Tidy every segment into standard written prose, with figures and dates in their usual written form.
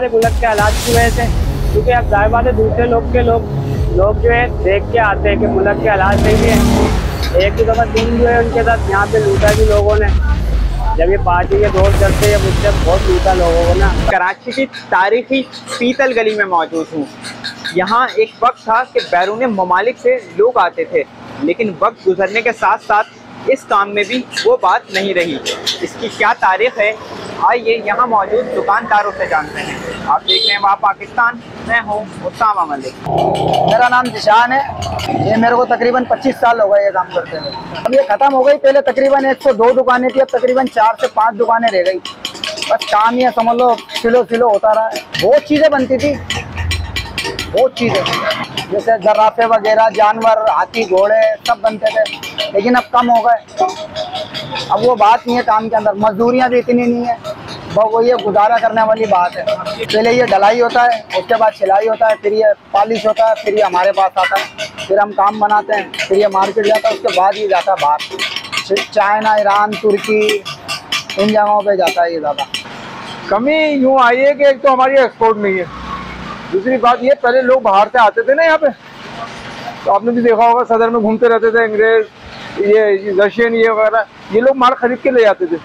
मुल्क के हालात की वजह से, क्योंकि अब जाहिर बात है दूसरे लोग जो है देख के आते हैं कि मुल्क के हालात नहीं है। एक ही दफ़ा दिन जो है उनके साथ यहाँ पे लूटा भी लोगों ने, जब ये पार्टी के दौर चलते हैं मुझसे बहुत लूटा लोगों को ना। कराची की तारीखी पीतल गली में मौजूद हूँ। यहाँ एक वक्त था कि बैरून ममालिक से लोग आते थे, लेकिन वक्त गुजरने के साथ साथ इस काम में भी वो बात नहीं रही। इसकी क्या तारीख है, आइए यहाँ मौजूद दुकानदारों से जानते हैं। आप देख रहे हैं वहाँ पाकिस्तान, मैं हूँ उसामा मलिक। मेरा नाम जिशान है। ये मेरे को तकरीबन 25 साल हो गए ये काम करते हुए। अब ये ख़त्म हो गई, पहले तकरीबन 102 दुकानें थी, अब तकरीबन 4 से 5 दुकानें रह गई। बस काम ये समझ लो सिलो सिलो होता रहा है। बहुत चीज़ें बनती थी, बहुत चीज़ें जैसे जराफे वगैरह, जानवर, हाथी, घोड़े सब बनते थे, लेकिन अब कम हो गए। अब वो बात नहीं है काम के अंदर, मजदूरियाँ भी इतनी नहीं है, बस वो ये गुजारा करने वाली बात है। पहले ये ढलाई होता है, उसके बाद सिलाई होता है, फिर ये पॉलिश होता है, फिर ये हमारे पास आता है, फिर हम काम बनाते हैं, फिर ये मार्केट जाता है, उसके बाद ये जाता है बाहर, चाइना, ईरान, तुर्की, इन जगहों पर जाता है। ये ज़्यादा कमी यूँ आई है कि एक तो हमारी एक्सपोर्ट नहीं है, दूसरी बात ये पहले लोग बाहर से आते थे ना यहाँ पे, तो आपने भी देखा होगा सदर में घूमते रहते थे अंग्रेज, ये रशियन, ये वगैरह, ये लोग माल खरीद के ले जाते थे।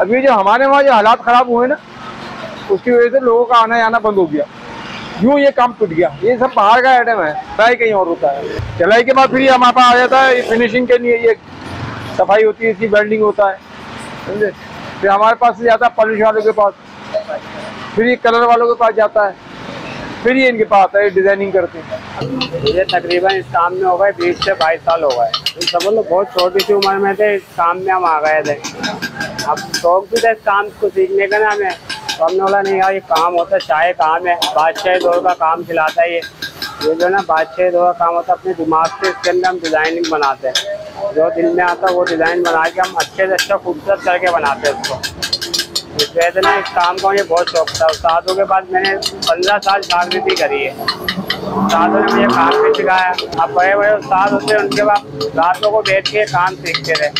अभी जो हमारे वहाँ जो हालात ख़राब हुए ना, उसकी वजह से लोगों का आना जाना बंद हो गया, यूँ ये काम टूट गया। ये सब बाहर का आइटम है, चलाई कहीं और होता है, चलाई के बाद फिर ये हमारे पास आ जाता है, ये फिनिशिंग के लिए ये सफाई होती है, इसकी वेल्डिंग होता है, समझे, फिर हमारे पास से जाता है पॉलिश वालों के पास, फिर ये कलर वालों के पास जाता है, फिर ये इनके पास है, डिजाइनिंग करते हैं। ये तकरीबन इस काम में हो गए 20 से 22 साल हो गए। समझ लो बहुत छोटी सी उम्र में थे इस काम में हम आ गए थे। अब शौक भी था इस काम को सीखने का ना हमें, तो हमने बोला नहीं यार ये काम होता है, चाहे काम है, बादशाही दौर का काम खिलाता है ये जो है ना, बादशाही दौर का काम होता है। अपने दिमाग से इसके अंदर हम डिज़ाइनिंग बनाते हैं, जो दिल में आता है वो डिज़ाइन बना के हम अच्छे से अच्छा खूबसूरत करके बनाते हैं उसको। इस वजह से ना इस काम का मुझे बहुत शौक था। उस्तादों के बाद मैंने 15 साल शागिर्दी करी है, उस्तादों ने मुझे काम भी सिखाया। अब बड़े बड़े उस्ताद होते हैं, उनके बाद रातों को बैठ के काम सीखते थे।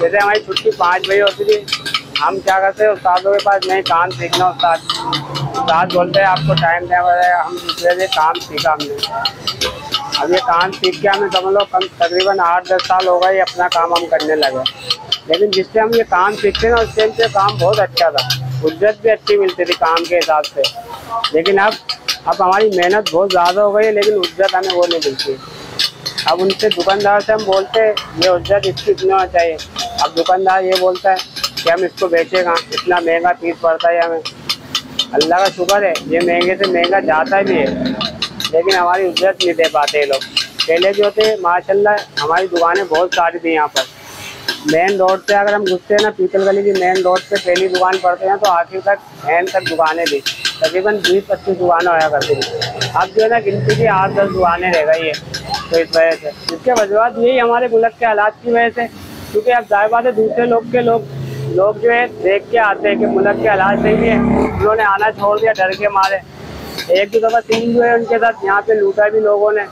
जैसे हमारी छुट्टी 5 बजे होती थी, हम क्या करते उस्तादों के पास, नहीं काम सीखना उस्ताद बोलते हैं आपको टाइम देना पड़ेगा, हम दूसरे से काम सीखा हमने। अब ये काम सीख के हमें समझ लो कम तकरीबन 8-10 साल हो गए अपना काम हम करने लगे। लेकिन जिससे हम ये काम सीखते ना उस टाइम से काम बहुत अच्छा था, उज्जत भी अच्छी मिलती थी काम के हिसाब से। लेकिन अब हमारी मेहनत बहुत ज़्यादा हो गई है, लेकिन उज्जत हमें वो नहीं मिलती। अब उनसे दुकानदार से हम बोलते हैं ये उज्जत इसकी इतनी होना चाहिए, अब दुकानदार ये बोलता है कि हम इसको बेचेगा, इतना महंगा पीस पड़ता है हमें। अल्लाह का शुक्र है ये महंगे से महंगा जाता भी है, लेकिन हमारी उज्जत नहीं दे पाते ये लोग। पहले जो होते माशाल्लाह हमारी दुकानें बहुत सारी थी यहाँ पर, मेन रोड पे अगर हम घुसते हैं ना पीतल गली की मेन रोड पे पहली दुकान पड़ते हैं तो आखिर तक एंड तक दुकानें भी तकरीबन 20-25 दुकानें होया करती थी। अब जो है ना गिनती की 8-10 दुकानें रह गई है। तो इस वजह से इसके वजूहत यही हमारे मुल्क के हालात की वजह से, क्योंकि अब जाहिर बात है दूसरे लोग जो है देख के आते हैं कि मुल्क के हालात नहीं है, उन्होंने आना छोड़ दिया डर के मारे। एक दो दफ़ा तीन जो है उनके साथ यहाँ पे लूटा भी लोगों ने,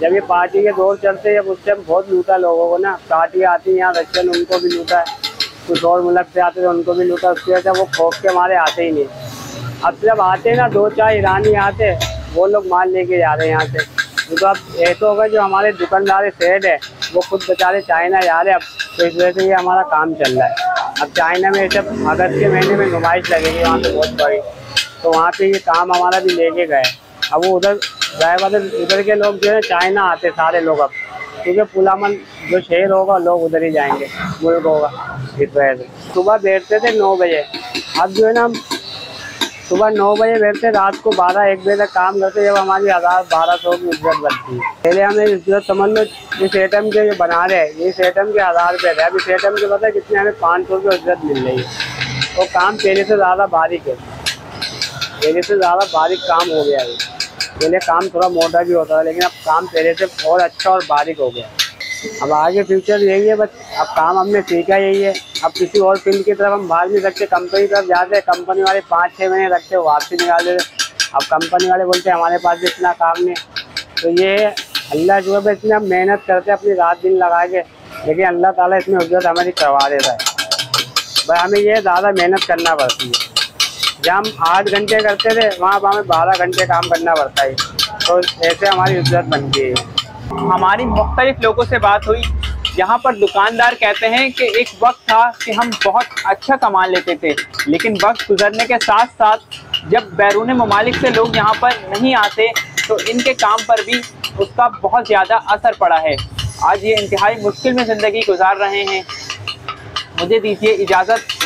जब ये पार्टी के दौर चलते हैं उस टाइम बहुत लूटा लोगों को ना। पार्टी आती है यहाँ रशियन, उनको भी लूटा है, कुछ और मुल्क से आते थे उनको भी लूटा। उसकी वजह से वो खौफ के हमारे आते ही नहीं। अब जब आते ना 2-4 ईरानी आते, वो लोग माल लेके जा रहे हैं यहाँ से। तो अब ऐसा होगा जो हमारे दुकानदार सेठ है वो खुद बेचारे चाइना जा रहे हैं अब, तो इस वजह से ये हमारा काम चल रहा है। अब चाइना में ऐसे अगस्त के महीने में नुमाइश लगेगी वहाँ पर बहुत बड़ी, तो वहाँ पर ये काम हमारा भी लेके गए। अब वो उधर उधर के लोग जो है चाइना आते सारे लोग अब, क्योंकि पुलामन जो शहर होगा लोग उधर ही जाएंगे, मुल्क होगा। इस वजह से सुबह बैठते थे 9 बजे, अब जो है ना हम सुबह 9 बजे बैठते, रात को 12-1 बजे तक काम करते, जब हमारी 1000-1200 की इज्जत बनती है। पहले हमें इज्जत समझ लो जिस आइटम के बना रहे हैं इस आइटम के 1000 रुपये थे, अब इस आइटम के पता है कितने हमें 500 रुपये इज्जत मिल रही है। वो काम पहले से ज़्यादा बारीक है, पहले से ज़्यादा बारीक काम हो गया है। पहले काम थोड़ा मोटा भी होता था, लेकिन अब काम पहले से बहुत अच्छा और बारीक हो गया। अब आगे फ्यूचर यही है, बस अब काम हमने सीखा यही है। अब किसी और फील्ड की तरफ हम भाग नहीं सकते, कंपनी की तरफ जाते हैं, कंपनी वाले 5-6 महीने रखते हैं वापसी निकाल देते। अब कंपनी वाले बोलते हैं हमारे पास भी इतना काम नहीं। तो ये अल्लाह जो है इसमें हम मेहनत करते हैं अपनी रात दिन लगा के, लेकिन अल्लाह ताला इसमें उज्जत हमारी करवा देता है। भाई हमें ये ज़्यादा मेहनत करना पड़ती है, जहाँ हम 8 घंटे करते थे वहाँ पर हमें 12 घंटे काम करना पड़ता है, तो ऐसे हमारी इज्जत बनती है। हमारी मुख्तलिफ लोगों से बात हुई, यहाँ पर दुकानदार कहते हैं कि एक वक्त था कि हम बहुत अच्छा कमा लेते थे, लेकिन वक्त गुजरने के साथ साथ जब बैरून ममालिक से लोग यहाँ पर नहीं आते तो इनके काम पर भी उसका बहुत ज़्यादा असर पड़ा है। आज ये इंतहाई मुश्किल में ज़िंदगी गुजार रहे हैं। मुझे दीजिए इजाज़त।